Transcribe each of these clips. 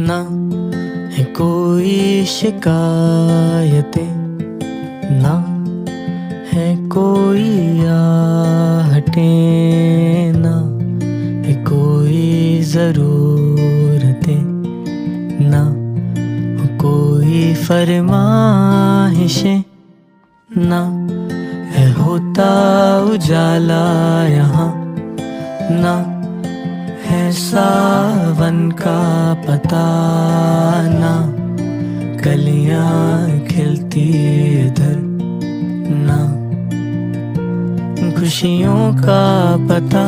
ना है कोई शिकायतें, ना है कोई आहटें, ना है कोई ज़रूरतें, ना कोई फरमाइशें, ना है होता उजाला यहाँ, ना है सावन का पता, ना कलियाँ खिलती इधर, ना खुशियों का पता।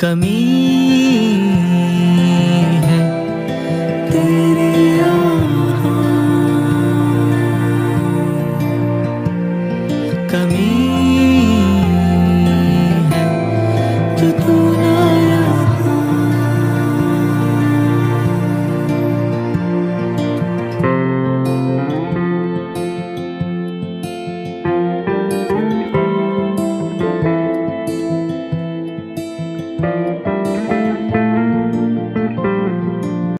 कमी